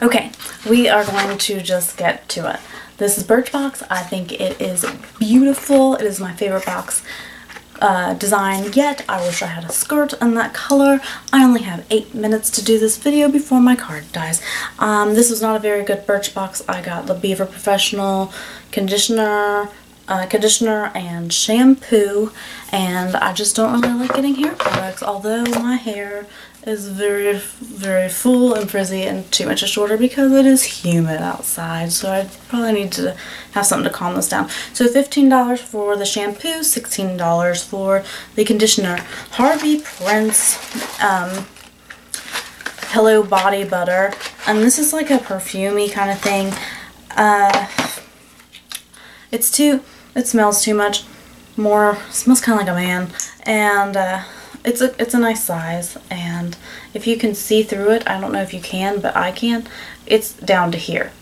Okay, we are going to just get to it. This is Birchbox. I think it is beautiful. It is my favorite box design yet. I wish I had a skirt in that color. I only have 8 minutes to do this video before my card dies. This was not a very good Birchbox. I got the Beaver Professional conditioner and shampoo, and I just don't really like getting hair products, although my hair is very, very full and frizzy and 2 inches shorter because it is humid outside, so I probably need to have something to calm this down. So $15 for the shampoo, $16 for the conditioner. Harvey Prince Hello Body Butter, and this is like a perfumey kind of thing. It smells too much. Smells kind of like a man, and it's a nice size, and if you can see through it, I don't know if you can, but I can. It's down to here.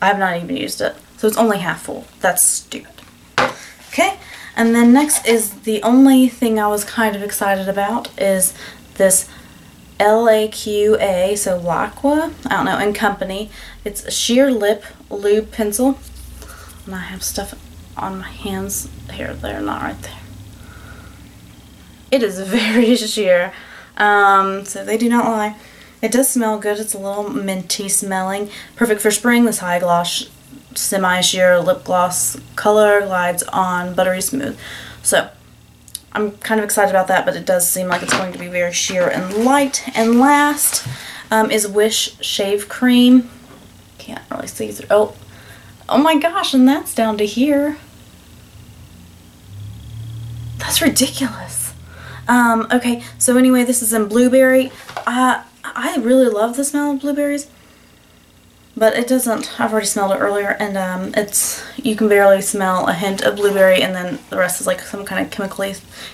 I've not even used it, so it's only half full. That's stupid. Okay, and then next is the only thing I was kind of excited about is this LAQA, so LAQA, I don't know, and Company. It's a sheer lip lube pencil. And I have stuff on my hands here, they're not right there. It is very sheer, so they do not lie. It does smell good. It's a little minty smelling. Perfect for spring. This high gloss semi-sheer lip gloss color glides on buttery smooth. So I'm kind of excited about that, but it does seem like it's going to be very sheer and light. And last is Wish Shave Cream. Can't really see through. Oh my gosh, and that's down to here. That's ridiculous. Okay, so anyway, this is in blueberry. I really love the smell of blueberries, but it doesn't, I've already smelled it earlier, and you can barely smell a hint of blueberry, and then the rest is like some kind of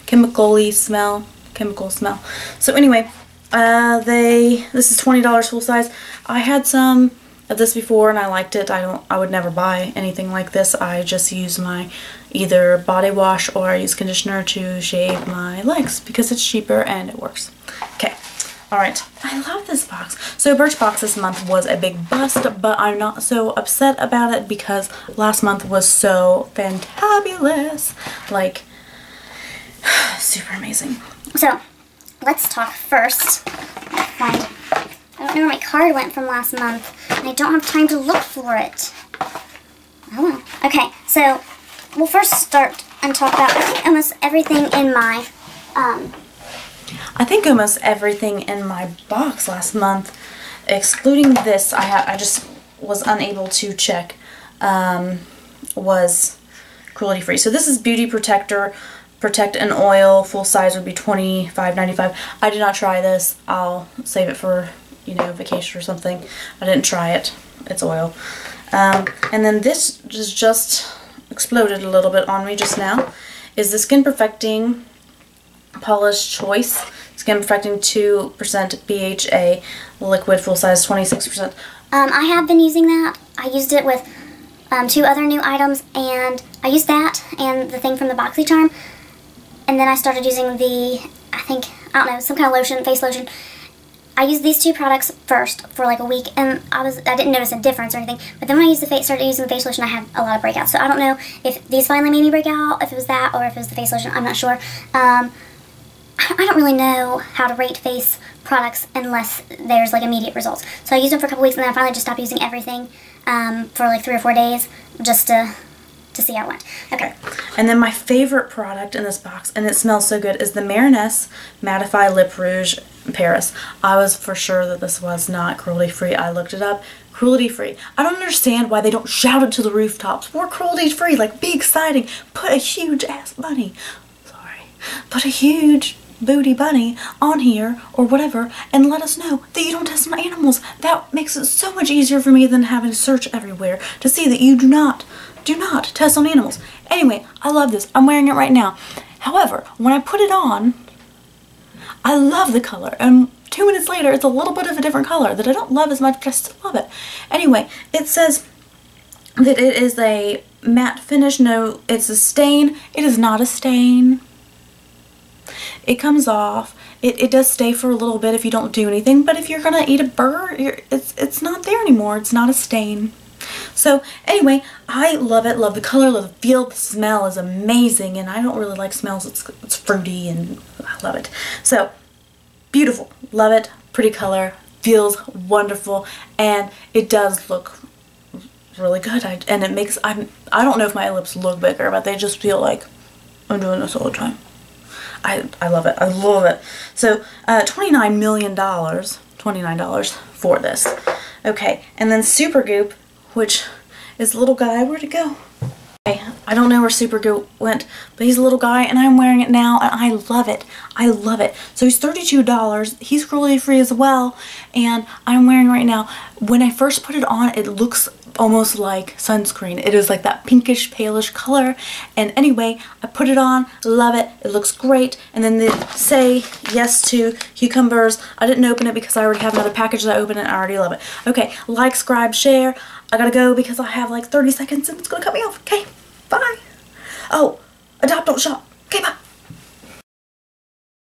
chemical smell. So anyway, this is $20 full size. I had some of this before and I liked it. I would never buy anything like this. I just use my either body wash or I use conditioner to shave my legs because it's cheaper and it works. Okay, alright. I love this box. So Birchbox this month was a big bust, but I'm not so upset about it because last month was so fantabulous. Like, super amazing. So, let's talk first. I don't know where my card went from last month, and I don't have time to look for it. Oh, okay, so we'll first start and talk about I think almost everything in my box last month, excluding this, I just was unable to check, was cruelty free. So this is Beauty Protector. Protect and Oil, full size would be $25.95. I did not try this. I'll save it for, you know, vacation or something. I didn't try it. It's oil. And then this just exploded a little bit on me just now. Is the Skin Perfecting Paula's Choice. Skin Perfecting 2% BHA liquid, full size 26%. I have been using that. I used it with two other new items, and I used that and the thing from the BoxyCharm. And then I started using the, some kind of lotion, face lotion. I used these two products first for like a week, and I didn't notice a difference or anything. But then when I used started using the face lotion, I had a lot of breakouts. So I don't know if these finally made me break out, if it was that, or if it was the face lotion. I'm not sure. I don't really know how to rate face products unless there's like immediate results. So I used them for a couple weeks, and then I finally just stopped using everything for like 3 or 4 days just to see how it went. Okay. And then my favorite product in this box, and it smells so good, is the Marinus Mattify Lip Rouge Paris. I was for sure that this was not cruelty free. I looked it up. Cruelty free. I don't understand why they don't shout it to the rooftops. We're cruelty free. Like, be exciting. Put a huge ass bunny. Sorry. Put a huge booty bunny on here or whatever, and let us know that you don't test on animals. That makes it so much easier for me than having to search everywhere to see that you do not test on animals. Anyway, I love this. I'm wearing it right now. However, when I put it on, I love the color, and 2 minutes later it's a little bit of a different color that I don't love as much, but I still love it. Anyway, it says that it is a matte finish. No, it's a stain. It is not a stain. It comes off. It does stay for a little bit if you don't do anything, but if you're gonna eat a burger, it's not there anymore. It's not a stain. So anyway, I love it. Love the color, love the feel. The smell is amazing, and I don't really like smells. It's fruity, and I love it. So beautiful. Love it. Pretty color. Feels wonderful, and it does look really good. I don't know if my lips look bigger, but they just feel like I'm doing this all the time. I love it. I love it. So $29 million, $29 for this. Okay, and then Super Goop, which is a little guy. Where'd it go? Okay, I don't know where Super Goop went, but he's a little guy, and I'm wearing it now, and I love it. I love it. So he's $32. He's cruelty free as well, and I'm wearing it right now. When I first put it on, it looks almost like sunscreen. It is like that pinkish, palish color. And anyway, I put it on, love it, it looks great. And then they say yes to cucumbers. I didn't open it because I already have another package that I opened, and I already love it. Okay, like, subscribe, share. I gotta go because I have like 30 seconds and it's gonna cut me off. Okay, bye. Oh, adopt, don't shop. Okay, bye.